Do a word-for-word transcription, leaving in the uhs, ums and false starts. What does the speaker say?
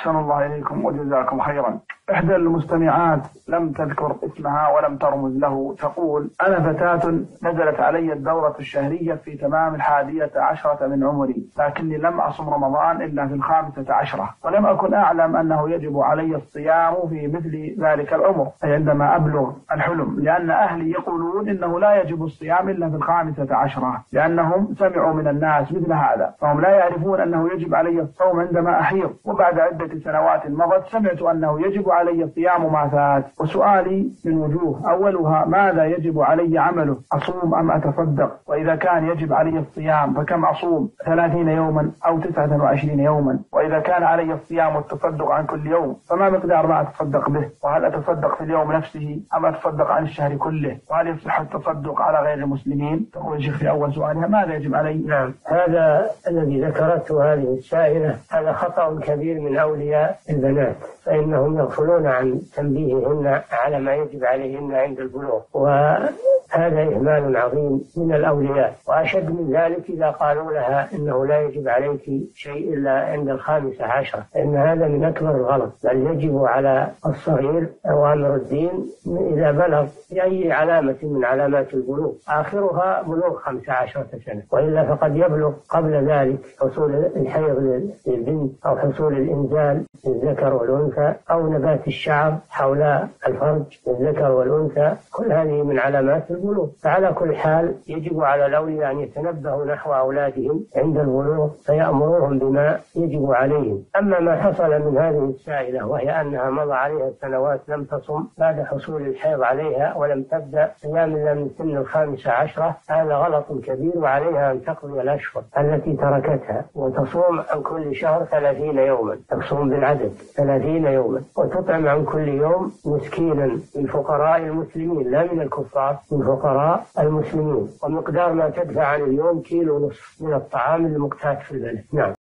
أحسن الله إليكم وجزاكم خيرا. إحدى المستمعات لم تذكر اسمها ولم ترمز له تقول: أنا فتاة نزلت علي الدورة الشهرية في تمام الحادية عشرة من عمري، لكني لم أصم رمضان إلا في الخامسة عشرة، ولم أكن أعلم أنه يجب علي الصيام في مثل ذلك العمر، أي عندما أبلغ الحلم، لأن أهلي يقولون إنه لا يجب الصيام إلا في الخامسة عشرة، لأنهم سمعوا من الناس مثل هذا، فهم لا يعرفون أنه يجب علي الصوم عندما أحيض، وبعد عدة سنوات مضت سمعت أنه يجب علي الصيام ما فات. وسؤالي من وجوه: أولها ماذا يجب علي عمله؟ أصوم أم أتصدق؟ وإذا كان يجب علي الصيام فكم أصوم؟ ثلاثين يوما أو تسعة وعشرين يوما؟ وإذا كان علي الصيام والتصدق عن كل يوم فما مقدار ما أتصدق به؟ وهل أتصدق في اليوم نفسه أم أتصدق عن الشهر كله؟ وهل يصح التصدق على غير المسلمين؟ تقول شيخ في أول سؤالها: ماذا يجب علي؟ نعم، هذا الذي ذكرته هذه السائلة هذا خطأ كبير من أولياء البنات، فإنهم يغفلون عن تنبيههن على ما يجب عليهن عند البلوغ، وهذا إهمال عظيم من الأولياء. وأشد من ذلك إذا قالوا لها إنه لا يجب عليك شيء إلا عند الخامسة عشرة، إن هذا من أكبر الغلط، بل يجب على الصغير أوامر الدين إذا بلغ أي علامة من علامات البلوغ، آخرها بلوغ خمسة عشرة سنة، وإلا فقد يبلغ قبل ذلك حصول الحيض للبنت أو حصول الإنزال للذكر والأنثى أو نبات الشعر حول الفرج للذكر والأنثى، كل هذه من علامات البلوغ. فعلى كل حال يجب على الأولياء أن يتنبهوا نحو أولادهم عند البلوغ فيأمروهم بما يجب عليهم. أما ما حصل من هذه السائلة وهي أنها مضى عليها سنوات لم تصم بعد حصول الحيض عليها ولم تبدأ صيام إلا من سن الخامسة عشرة، هذا غلط كبير، وعليها أن تقضي الأشهر التي تركتها وتصوم عن كل شهر ثلاثين يوما، تصوم بالعدد ثلاثين يوما، وتطعم عن كل يوم مسكينا من فقراء المسلمين لا من الكفار، من فقراء المسلمين، ومقدار ما تدفع عن اليوم كيلو ونصف من الطعام المقتات في البلد. نعم.